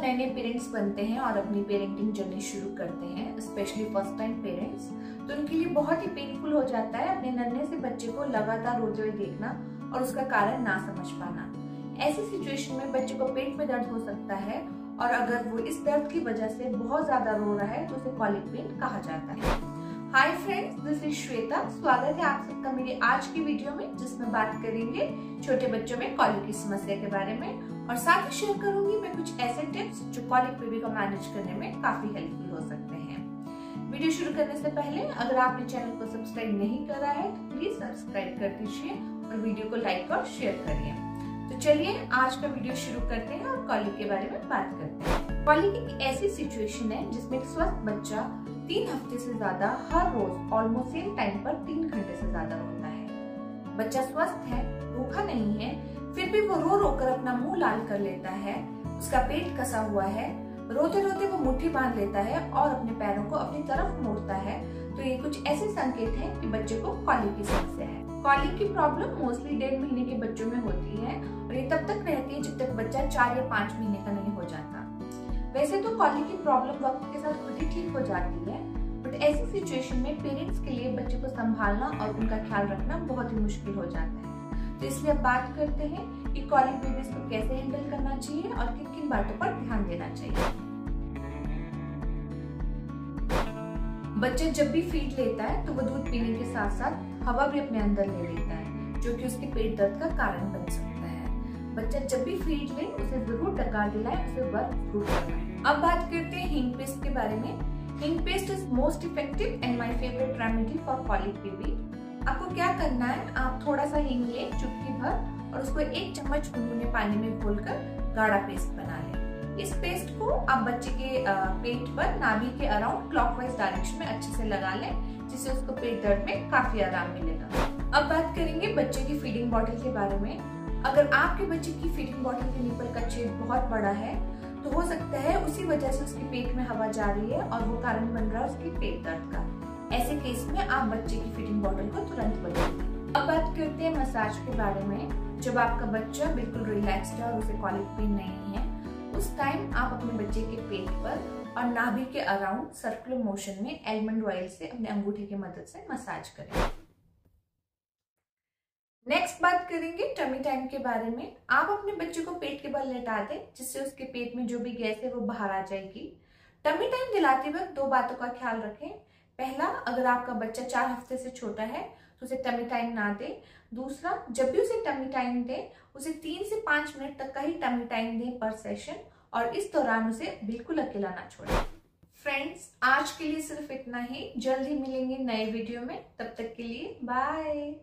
बिल्कुल नए नए पेरेंट्स बनते हैं और अपनी पेरेंटिंग जर्नी शुरू करते हैं, स्पेशली फर्स्ट टाइम पेरेंट्स, तो उनके लिए बहुत ही पेनफुल हो जाता है अपने नन्हे से बच्चे को लगातार रोते हुए देखना और उसका कारण ना समझ पाना। ऐसी सिचुएशन में बच्चे को पेट में दर्द हो सकता है और अगर वो इस दर्द की वजह से बहुत ज्यादा रो रहा है तो उसे कॉलिक पेन कहा जाता है। Hi friends, this is Shweta. स्वागत है आप सबका मेरे आज की वीडियो में, जिसमें बात करेंगे छोटे बच्चों में कॉलिक की समस्या के बारे में और साथ ही शेयर करूंगी मैं कुछ ऐसे टिप्स जो कॉलिक बेबी को मैनेज करने में काफी हेल्पफुल हो सकते हैं। वीडियो शुरू करने से पहले अगर आपने चैनल को सब्सक्राइब नहीं करा है तो प्लीज सब्सक्राइब कर दीजिए और वीडियो को लाइक और शेयर करिए। तो चलिए आज का वीडियो शुरू करते हैं और कॉलिक के बारे में बात करते हैं। कॉलिक एक ऐसी सिचुएशन है जिसमें एक स्वस्थ बच्चा 3 हफ्ते से ज्यादा हर रोज ऑलमोस्ट सेम टाइम पर 3 घंटे से ज्यादा रोता है। बच्चा स्वस्थ है, भूखा नहीं है, फिर भी वो रो रोकर अपना मुंह लाल कर लेता है, उसका पेट कसा हुआ है, रोते रोते वो मुट्ठी बांध लेता है और अपने पैरों को अपनी तरफ मोड़ता है। तो ये कुछ ऐसे संकेत हैं कि बच्चे को कॉलिक की समस्या है। कॉलिक की प्रॉब्लम मोस्टली 1.5 महीने के बच्चों में होती है और ये तब तक रहती है जब तक बच्चा 4 या 5 महीने का नहीं हो जाता। वैसे तो कॉलिक की प्रॉब्लम वक्त के साथ खुद ही ठीक हो जाती है, बट ऐसी सिचुएशन में पेरेंट्स के लिए बच्चे को संभालना और उनका ख्याल रखना बहुत ही मुश्किल हो जाता है। तो इसलिए अब बात करते हैं कि कॉलिक बेबीज को कैसे हैंडल करना चाहिए और किन किन बातों पर ध्यान देना चाहिए। बच्चा जब भी फीड लेता है तो वो दूध पीने के साथ साथ हवा भी अपने अंदर ले लेता है, जो कि उसके पेट दर्द का कारण बन सकता है। बच्चा जब भी फीड ले उसे जरूर डकार दिलाए, उसे वर्क जरूर करवाएं। अब बात करते हैं हिंग पेस्ट के बारे में। Hing paste is most effective and my favourite remedy for colic baby. आपको क्या करना है, आप थोड़ा सा हींग लें चुटकी भर और उसको 1 चम्मच गुनगुने पानी में घोलकर गाढ़ा पेस्ट बना लें। इस पेस्ट को आप बच्चे के पेट पर नाभि के अराउंड क्लॉकवाइज डायरेक्शन में अच्छे से लगा लें, जिससे उसको पेट दर्द में काफी आराम मिलेगा। अब बात करेंगे बच्चे की फीडिंग बॉटल के बारे में। अगर आपके बच्चे की फीडिंग बॉटल के निपल का छेद बहुत बड़ा है तो हो सकता है उसी वजह से उसके पेट में हवा जा रही है और वो कारण बन रहा है उसके पेट दर्द का। ऐसे केस में आप बच्चे की फीडिंग बॉटल को तुरंत बदलें। अब बात करते हैं मसाज के बारे में। जब आपका बच्चा बिल्कुल रिलैक्स्ड है और उसे कॉलिक पेन नहीं है, उस टाइम आप अपने बच्चे के पेट पर और नाभि के अराउंड सर्कुलर मोशन में एलमंड ऑयल से अपने अंगूठे की मदद से मसाज करें। नेक्स्ट बात करेंगे टमी टाइम के बारे में। आप अपने बच्चे को पेट के बल लेटा दें, जिससे उसके पेट में जो भी गैस है वो बाहर आ जाएगी। टमी टाइम दिलाते वक्त 2 बातों का ख्याल रखें। पहला, अगर आपका बच्चा 4 हफ्ते से छोटा है तो उसे टमी टाइम ना दें। दूसरा, जब भी उसे टमी टाइम दें उसे 3 से 5 मिनट तक का ही टमी टाइम दें पर सेशन, और इस दौरान उसे बिल्कुल अकेला ना छोड़ें। फ्रेंड्स, आज के लिए सिर्फ इतना ही। जल्द ही मिलेंगे नए वीडियो में, तब तक के लिए बाय।